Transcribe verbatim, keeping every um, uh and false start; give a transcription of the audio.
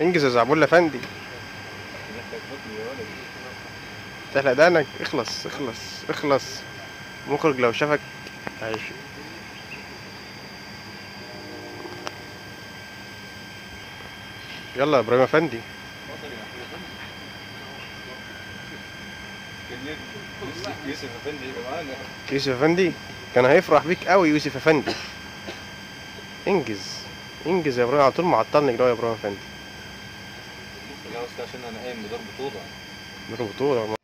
انجز يا زعبول يا فندي. تحلق دقنك. اخلص اخلص اخلص. المخرج لو شافك هيش. يلا يا ابراهيم يا فندي. يوسف افندي معانا. يوسف افندي كان هيفرح بيك قوي. يوسف افندي انجز انجز يا ابراهيم. على طول معطلني كده يا ابراهيم افندي. يا استاذ عشان انا قايم بدور بطوله. بدور بطوله.